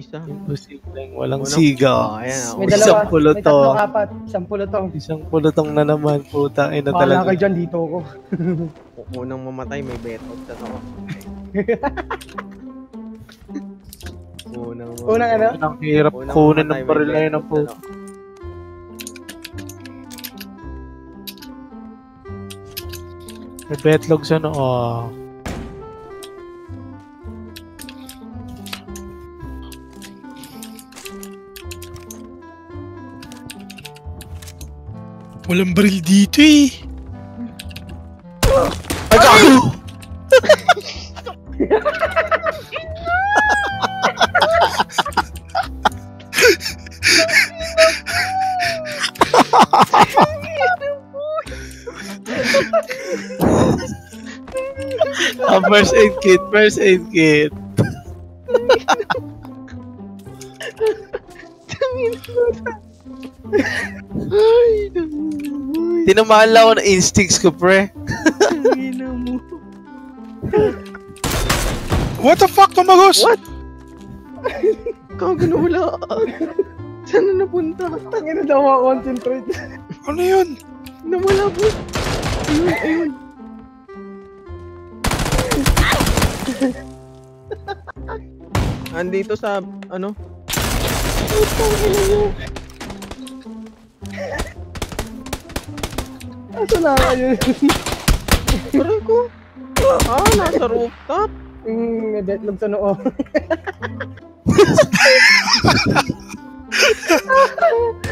Isang pusiglang walang sigaw. Ayan, may dalawa, isang pulutong. May apat, isang pulutong. Isang pulutong na naman, puta. Ay, na talaga. Paala ka dyan, dito ko. Kung unang mamatay, may beto. Unang ano? Unang hirap kunin ng baril na yun ang puta. May betlog sa noo. Walang baril dito eh. Ay, gago! Oh, first aid kit, first aid kit. Ay, tinamaan lang ako ng instincts ko, pre. What the fuck, Tomagos? What? Kagano wala. Saan na napunta? Tangina daw ako, concentrate. Ano yun? Namala po. Ayun, ayun. Andito sa, ano? Nasa na kayo? Parang ko. Ah, nasa rooftop? May betlog sa noo.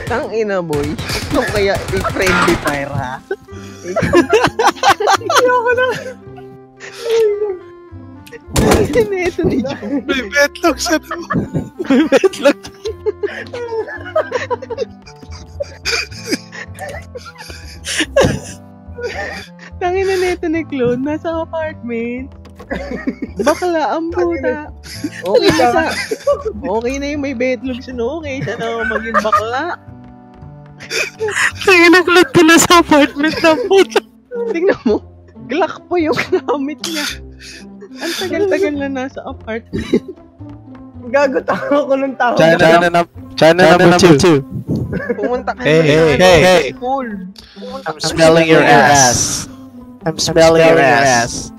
Tang ina, boy. So kaya i-friendly fire, ha? Ayoko na. Ito ni John. May betlog sa noo. May betlog. Tangina neto ni Claude, nasa apartment. Bakla ang puta. Okay, nasa, okay na yung may bedroom siya, okay, sana maging bakla. Tangina Claude po nasa apartment na puta. Tingnan mo, Glock po yung gamit niya. Ang tagal-tagal na nasa apartment. Gago, tao ko nung tao. China number 2. Pumunta ka. Hey. Cool. I'm smelling your ass. I'm smelling your ass.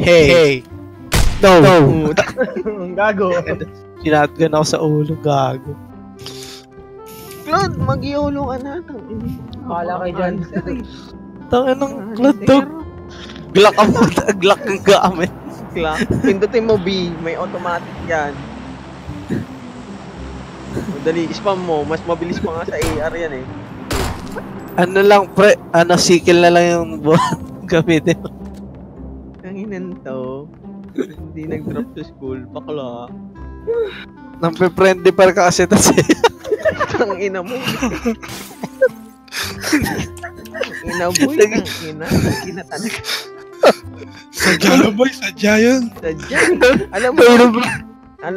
Hey. No. Gago. Sinatgan ako sa ulo, gago. Claude, mag-iulo ka na. Akala ka dyan. Tangan ng Claude, dog. Glock ang puta. Glock ang gamit. Glock. Pindutin mo B. May automatic yan. Madali, spam mo. Mas mabilis pa nga sa AR yan eh. Ano lang pre, ano, sikil na lang yung gamitin mo. Nanginan to. Hindi nag-drop to school, bakla. Nampe-friendly para ka kasi ito siya. Tangina mo. Tangina boy, tangina talaga. Sadya na boy, sadya yun. Sadya. Alam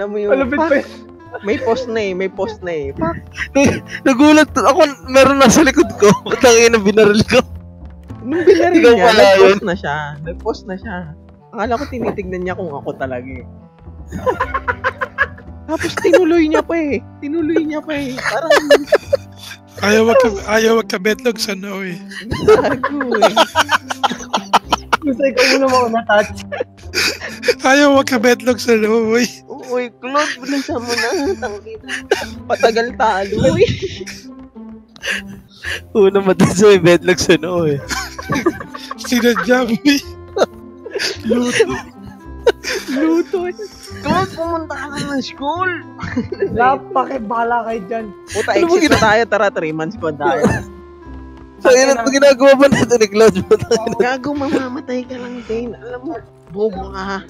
mo yung... Alapit pa yun. May post na eh. Nagulat ako, meron na sa likod ko. Tangina, binaril ko. Nung binaril niya, nag-post na siya. Akala ko tinitignan niya kung ako talaga eh. Tapos tinuloy niya pa eh. Parang... Ayaw magka-betlog sa no eh. Nago eh. Gusto ikaw mo naman ako natouch. Ayaw magka-betlog sa no eh. Uy, Claude, nasa mo na. Tangkita. Patagal talo, uy. Una matang sa may bedlock sa noo, eh. Sinadya, uy. Luto. Claude, pumunta ka ng school. Napakibala kayo dyan. Puta, exit na tayo. Tara, 3 months pa tayo. So, yun ang ginagawa pa natin ni Claude. Gago, mamamatay ka lang din. Alam mo, bobo ka.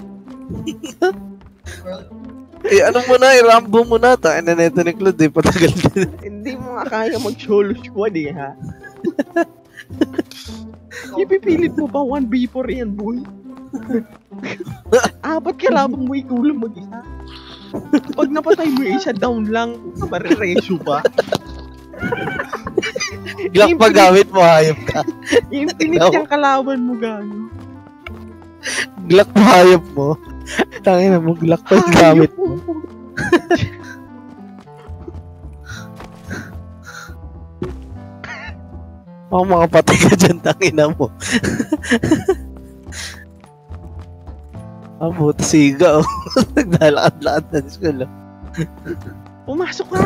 Eh, ano mo na, i-rambo mo na. Tain na neto ni Claude, eh, patagal din. Hindi mo nga kaya mag-solo squad, eh, ha? Ipipilit mo ba 1v4 yan, boy? Apat ka labang mo, ikulang mag-isa. Pag napatay mo, isa down lang. Marireso pa. Glock pa gamit mo, hayop ka. Infinite yung kalaban mo, gano'n. Glock pa hayop mo. Tangin na, muglak pa yung gamit. Baka makapatay ka dyan, tangin na mo. Ah, buta siga, oh. Naglalakad-lakad na school, oh. Pumasok ka!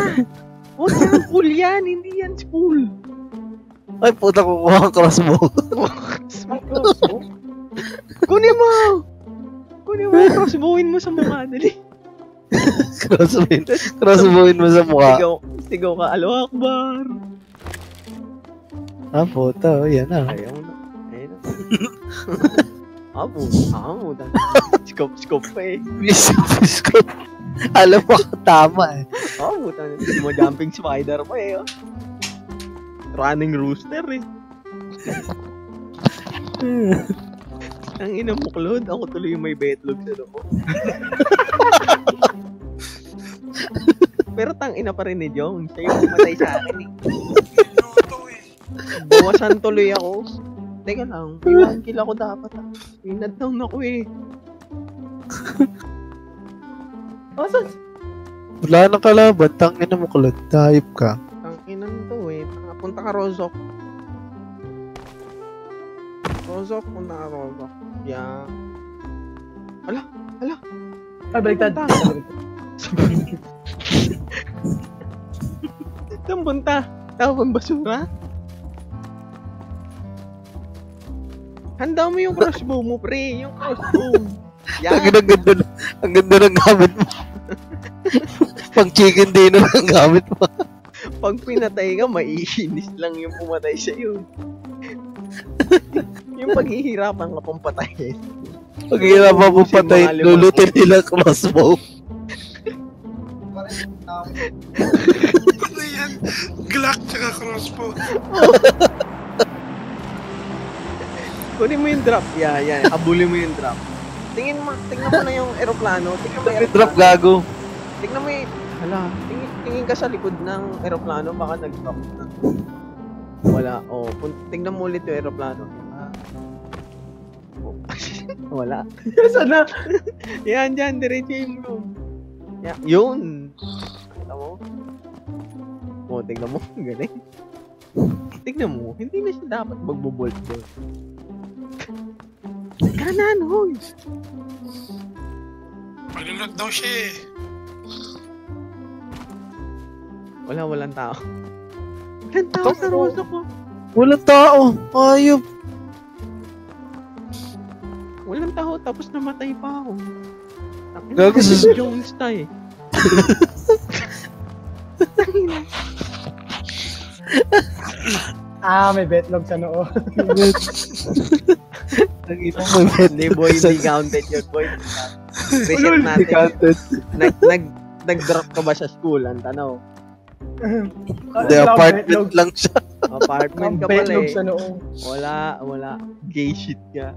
Huwag yan ang pool yan, hindi yan si pool. Ay, puta, kukuha ang cross mo. Kunin mo! Kunin mo, crossbowin mo sa mukha, dali. Crossbowin mo sa mukha. Sigaw ka, Allahu Akbar. Ah, puta, oh, yan ah. Ayaw na. Ayaw na. Ah, puta, mo. Scope pa eh. Scope. Alam mo ka, tama eh. Ah, puta, jumping spider pa eh. Oh. Running rooster eh. Ang ina mo, Claude. Ako tuloy yung may betlog sa loko. Pero tang ina pa rin ni Jong. Siya yung pumatay sa akin eh. Buwasan tuloy ako. Teka lang, iwan kila ko dapat ah. Winad down ako eh. Asan? Wala na kalaban. Tang ina mo, Claude. Dahip ka. Tang ina nito eh. Punta ka Rozok. Rozok, punta ka Rozok. Yeah. Ala, ala. Ay, baligtad. Saan punta? Tawag basura? Handa mo yung crossbow mo, pre. Yung crossbow. Yeah. Ang ganda ng gamit mo. Pang chicken dinner ang gamit mo. Pag pinatay ka, maiinis lang yung pumatay sa'yo. Yung paghihirapan ka pong patayin. Paghihirapan pong patayin, lulutin nila crossbow. Ano yan? Glock tsaka crossbow. Kunin mo yung drop. Yeah, yeah. Abulin mo yung drop. Tingnan mo na yung aeroplano. Tingnan mo yung drop, gago. Tingnan mo yung... Hala, tingin ka sa likod ng aeroplano, baka nag-drop na. Wala, oh. Tingnan mo ulit yung aeroplano. Oh. Wala. Sana. Yan, dyan. Diretso yung room. Yeah. Yun. Tignan mo. Oh, tignan mo. Galing. Tignan mo. Hindi na siya dapat magbobolt doon. Kanan, hoy. Malulot daw siya eh. Walang tao. Walang tao sa Rozok ko. Walang tao. Ayop. Walang tao tapos namatay pa ako. Gagi si Jones tayo eh. Ah, may betlog sa noo. Hindi boy, hindi counted yun boy. Reset natin. Nag-drop ka ba sa school? Ang tanaw. The apartment lang siya. Apartment ka pala eh. Wala. Gay shit ka.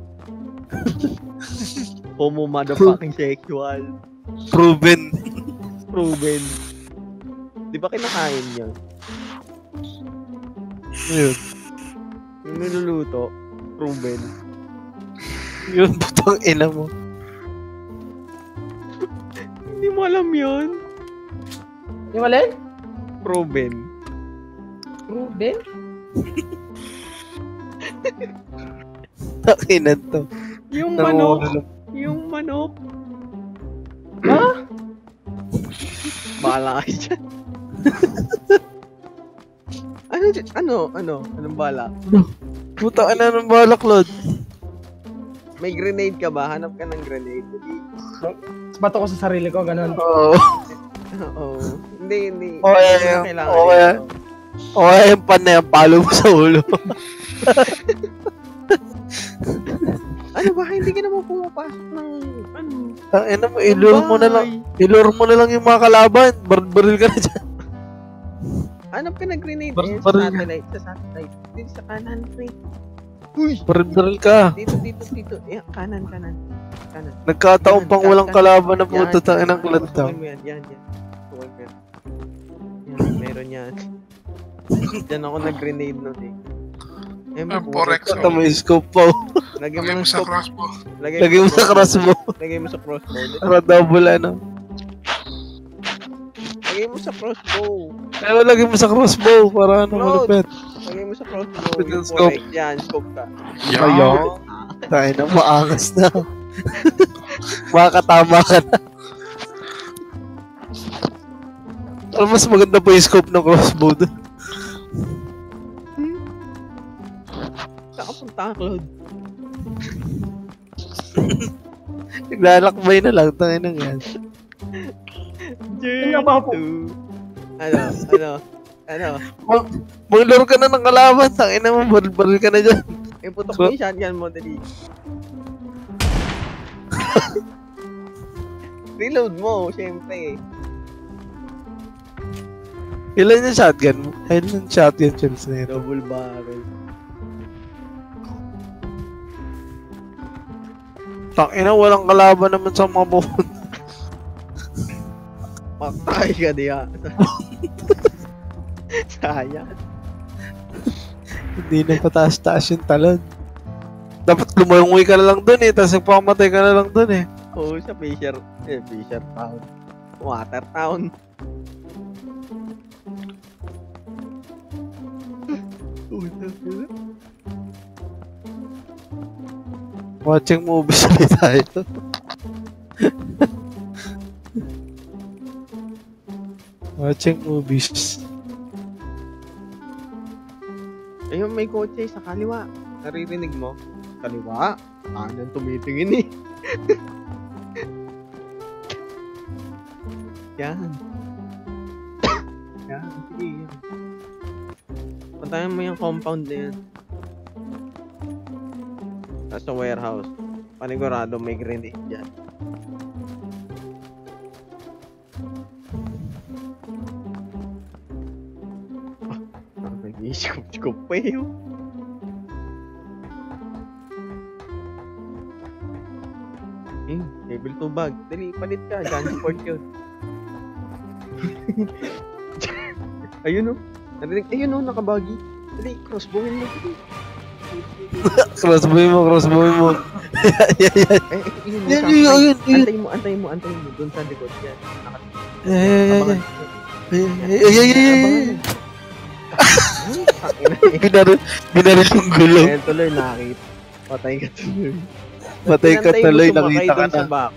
Homo motherfucking sexual. Proven. Di ba kinakain niya? Yun. Yung niluluto. Proven. Yun, putang ina mo. Hindi mo alam yun. Hindi mo alam? Proven? Takinan to. Yung manok. Yung manok. Ha? Bala ka dyan. Ano? Anong bala? Puta ka na ng bala, Claude. May grenade ka ba? Hanap ka ng grenade. Bato ko sa sarili ko, ganun. Oo. Hindi. Okay, yung pan na yan. Palo mo sa ulo. Ano ba? Hindi ka naman pumapasok ng... Ano? Ano mo, ilure mo na lang yung mga kalaban. Baril ka na dyan. Hanap ka na grenade. Sa satellite. Dito sa kanan, pre. Uy! Baril ka. Dito. Yan, kanan. Nagkataon pang walang kalaban na puto. Tangin ang kulanta. Yan. Meron yan. Diyan ako nag-grenade nun eh. Ito mo yung scope po. Lagyan mo sa crossbow. Lagyan mo sa crossbow. Lagyan mo sa crossbow. Para double ano. Lagyan mo sa crossbow. Pero lagyan mo sa crossbow para ano malupit. Lagyan mo sa crossbow. Yung scope. Yan, scope ka. Ayaw. Tayo na, maakas na. Makakatama ka na. Alam, mas maganda po yung scope ng crossbow doon. Nakapunta ka, Claude. Naglalakbay na lang. Tangin na nga. Ano? Manglor ka na ng kalaban. Tangin na mo. Baril ka na dyan. Ay, putok mo yung shotgun mo. Dali. Reload mo. Siyempre eh. Ilan yung shotgun mo? Ilan yung shotgun, Chills na yun? Double barrel. Takina, walang kalaban naman sa mga bukod. Paktay ka niya. Sayang. Hindi na pataas-taas yung talon. Dapat lumayungoy ka na lang dun eh, tapos nagpakamatay ka na lang dun eh. Oo, sa Fisher. Eh, Fisher Town. Water Town. Watching movies ulit tayo. Watching movies. Ayun, may kotse sa kaliwa. Naririnig mo? Kaliwa? Anong tumitingin eh. Yan. Yan, sige yan. Puntahan mo yung compound na yan. Sa warehouse. Panigurado may grenade dyan. Nag-i-scoop-scoop pa yun. Eh, level 2 bag. Dali, palit ka. Gunsport yun. Ayun o. Ayun o, nakabagi. Dali, crossbowin mo. Crossbow mo. Antayin mo. Doon sa likod. Yan. Binaril yung gulo. Tuloy, nakakita. Patay ka tuloy. Nakita ka na.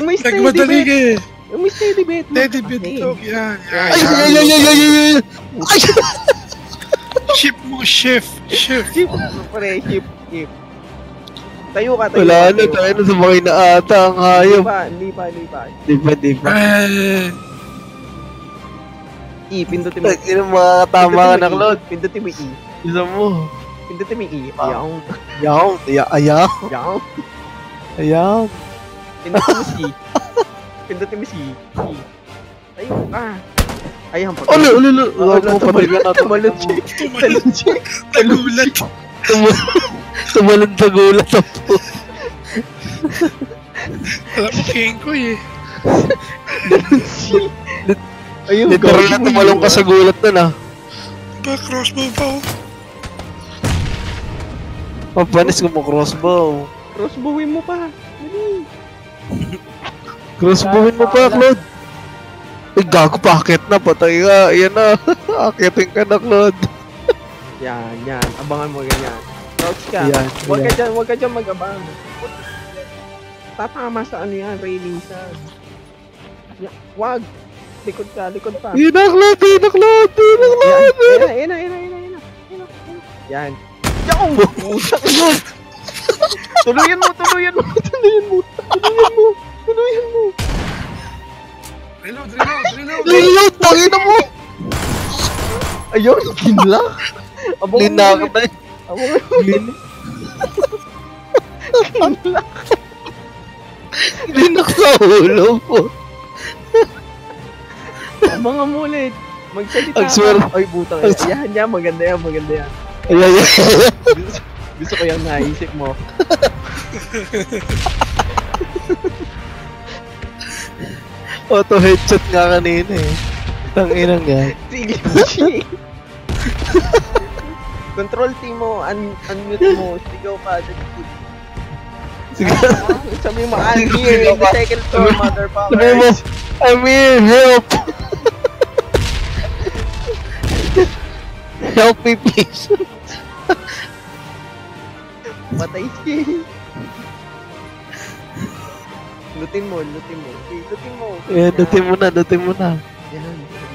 May steady bet. May steady bet. Ay. Ship mo, Tayo ka. Wala na, tayo na sumakay na ata ang hayop. Hindi pa. Pindutin mo. Makakatama ka na, Claude. Pindutin mo E. Isa mo. Pindutin mo E. Ayaw. Pindutin mo C. Tayo ka. Ay, hampag. Tumalon tagulat ang po. Alam mo, kain ko eh. Literal na tumalong ka sa gulat na. Crossbow pa oh. Papanis ko mo crossbow. Crossbowin mo pa. Dali. Crossbowin mo pa, Claude. Ay, gago, paakit na, patay ka, yan na, akitin ka na, Claude. Yan, abangan mo ganyan. Crouch ka, huwag ka dyan mag-abang. Tatama sa ano yan, railing sa... Huwag, likod pa. Yan na, Claude! Yan. Yan, pusak, Claude! Tuluyan mo! Reload! Tangina mo! Ayun! Ginla! Linakatay! Linak sa ulo po! Mga mulit! Magsalita ka! Ay, butang yan! Ayan! Maganda yan! Gusto ko yung naisip mo! Auto headshot nga kanina eh. Tang inang yan. Sige, sige. Control team mo, unmute mo, sigaw ka. Sigaw. Sabi mo, I'm here in the second floor, motherfucker. Sabi mo, I'm here, help. Help me, please. Matay siya. Lutin mo. Lutin mo na.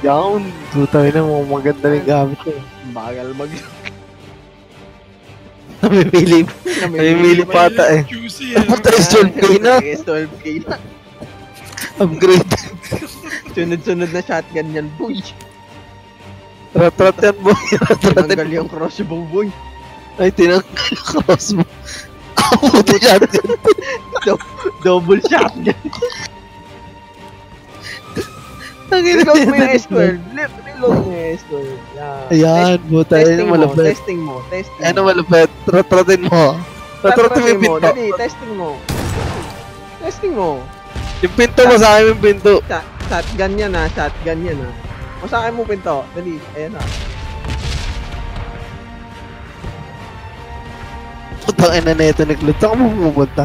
Down. Tutay na mo, maganda rin gamit ko. Bagal mag... Namimili pa ata eh. Patay Storm K na. Upgrade. Sunod-sunod na shotgun yan, boy. Ratrat yan, boy. Tinanggal yung crossbow, boy. Ay, tinanggal yung crossbow. Double shotgun. Double shotgun. Reload mo yung S12. Reload mo yung S12. Ayan, buta yun malapit. Testing mo. Ano malapit? Ratratin mo. Dali, testing mo. Yung pinto mo sa akin yung pinto. Shotgun yan ha. O sa akin mo pinto. Dali, ayan ha. Putang ina na ito nag-loot. Saan ka mo pumunta?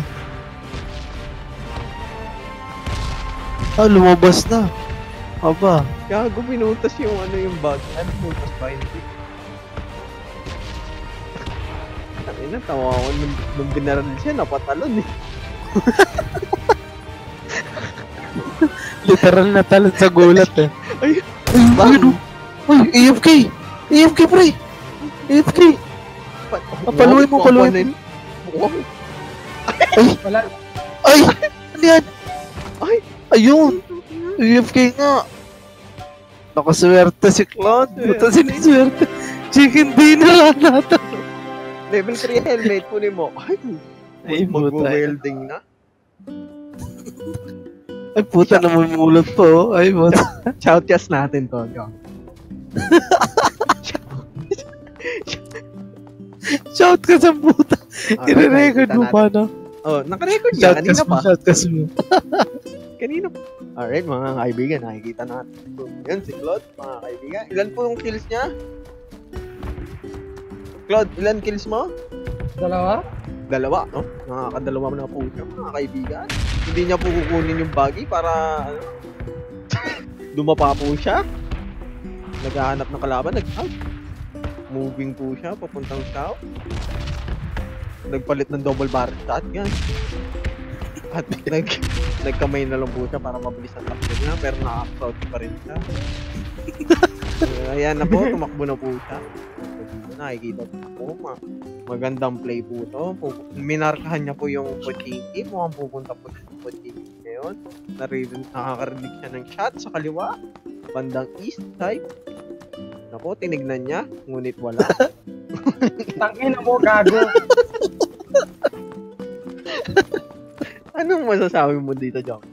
Ah, lumabas na. Aba. Gago, pinutas yung ano yung bag. Ano pinutas ba? Hindi. Ay na, tawa ko nung binaral siya. Napatalon eh. Literal na talon sa gulat eh. Ay, AFK, pre! AFK! Papaluin mo. Ay! Ano yan? Ay! Ayun! AFK nga! Nakaswerte si Claude! Buta siniswerte! Chicken dinner natin! Level 3 helmet po ni mo! Ay! Mag-welding na! Ay puta na mulot po! Ay puta! Shoutcast natin to! Shout ka sa puta! I-record mo pa na! Oh, nakarecord na! Kanina pa! Shoutcast mo! Kanina pa! Alright mga kaibigan, nakikita natin. So, yun si Claude, mga kaibigan. Ilan po yung kills niya? Claude, ilan kills mo? Dalawa, no? Nakakadalawa mo na po siya, mga kaibigan. Hindi niya po kukunin yung baggy para... ano? Dumapa po siya. Naghahanap ng kalaban, nag-out. Moving po siya, papuntang south. Nagpalit ng double barrel shotgun. At nagkamay na lang po siya para mabilis ang takbo niya, pero naka-crowd pa rin siya. Ayan na po, tumakbo na po siya. Nakikita po, magandang play po ito. Minarkahan niya po yung potiki, mukhang pupunta po siya yung potiki ngayon. Nakakarinig siya ng shot sa kaliwa, bandang east side. Naku, tinignan niya, ngunit wala. Tangin na po, gago! Anong masasabi mo dito, Jong?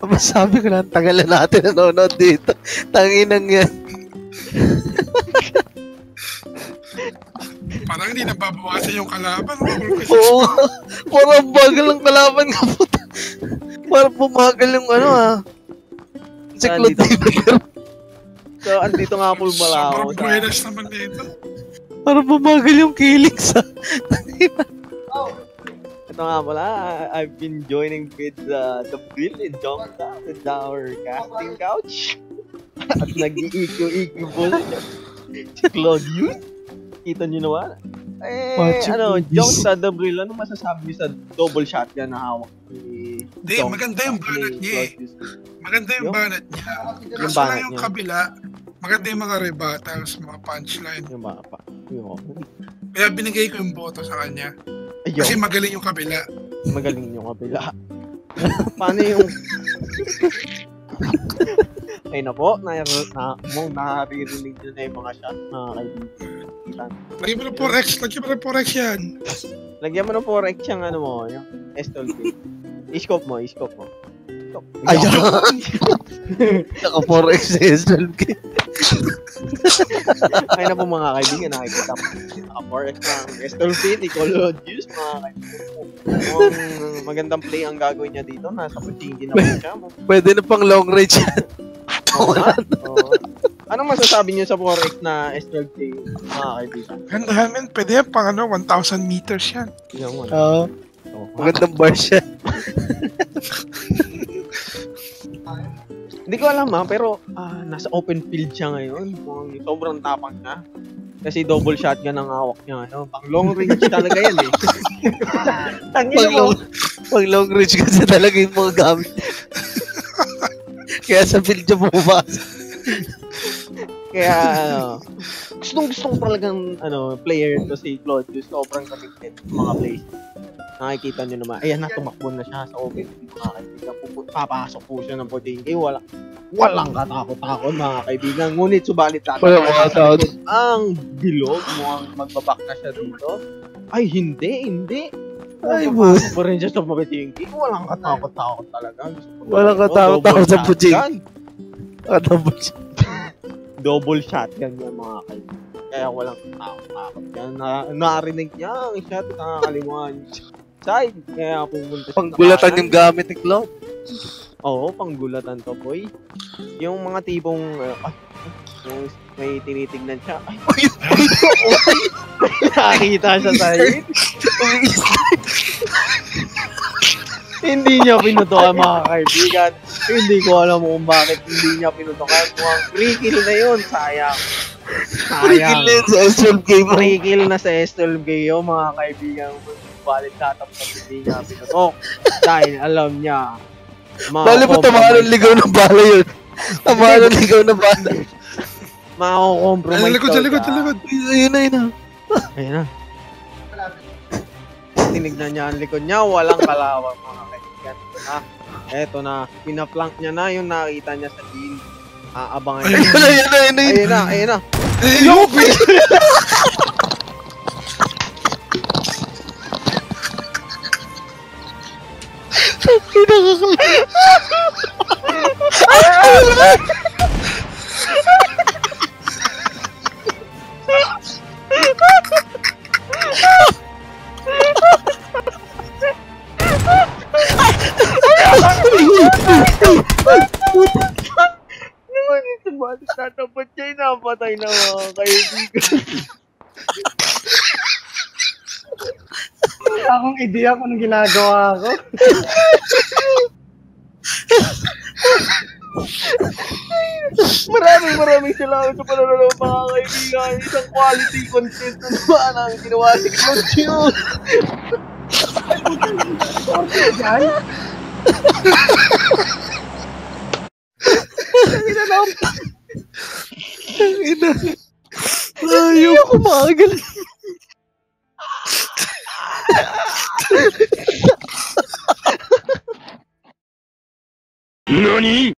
Masasabi ko na, tagalan natin nanonood dito. Tanginang yan. Parang hindi nababawasan yung kalaban. Oo. Parang bagal ang kalaban nga po. Parang bumagal yung ano ha. Siklotibir. So, andito nga po bala ako. Parang buwelas naman dito. Parang bumagal yung kilig sa... Oh. Ito nga pala, I've been joining with the Bill and Jongka with our casting couch. At nag-EQ po si Claudius. Kita nyo naman. Eh, Jongka, the Bill, ano masasabi sa double shotgun na hawak ni Jongka? Maganda yung banat niya eh. Kaso lang yung kabila, maganda yung mga rebuttals, mga punchline. Yung mga pa. Kaya binigay ko yung boto sa kanya. Ayaw. Kasi magaling yung kabila. Paano yung... Ay na po, naririnig nyo na yung mga shot na kaibigan. Lagyan mo ng 4X, yan. Lagyan mo ng 4X yung ano mo, yung S12. I-scope mo. Ay, naka 4X sa SLK. Kaya na po mga kaibigan, nakikita po. Naka 4X ng SLK, Nicologius, mga kaibigan. Ang magandang play ang gagawin niya dito. Nasa puting din naman siya. Pwede na pang long range yan. Oo na. Anong masasabi niyo sa 4X na SLK, mga kaibigan? Gandahan man, pwede yan pang 1,000 meters yan. Oo. Magandang bar siya. Hindi ko alam ha, pero nasa open field siya ngayon. Sobrang tapang na. Kasi double shotgun ang hawak niya. No? Pang long range talaga yan eh. Pang long range kasi talaga yung mga gamit. Kaya sa field siya bumabasa. Kaya gustong talagang player to si Claudius. Sobrang committed mga plays. Nakikita nyo naman, ayan na, tumakbo na siya sa office, mga kaibigan, papasok po siya ng 14K, walang katakot-takot, mga kaibigan, ngunit subalit natin, ang bilog, mukhang magbabak na siya dito, ay hindi, ay po rin siya sa 14K, walang katakot-takot talaga, walang katakot-takot sa 14K, double shotgun yan, mga kaibigan, kaya walang katakot-takot yan, narinig niya ang shot, nakakalimuan siya. Side. Kaya pumunta siya. Panggulatan yung gamit ni Claude. Oo, panggulatan to, boy. Yung mga tipong... may tinitignan siya. Ay! Nakakita siya tayo. Hindi niya pinutukan, mga kaibigan. Hindi ko alam kung bakit hindi niya pinutukan. Mukhang free-kill na yun. Sayang. Free-kill na sa S12K yun, mga kaibigan. Balit tatapos hindi niya pinatok dahil alam niya bali mo tamahalang ligaw ng bala yun makakompromise likod ayun na tinignan niya ang likod niya, walang kalawang mga kaibigan. Eto na, pinaplank niya na yung nakita niya sa din. Aabangan niya ayun na Akong idea kung anong ginagawa ko. Maraming salamat sa panonood mga kaibigan. Isang quality content na naman ang ginawa si Claudius. Ay, buta yung torture dyan. Ina. Ayaw ko makagaling. NANI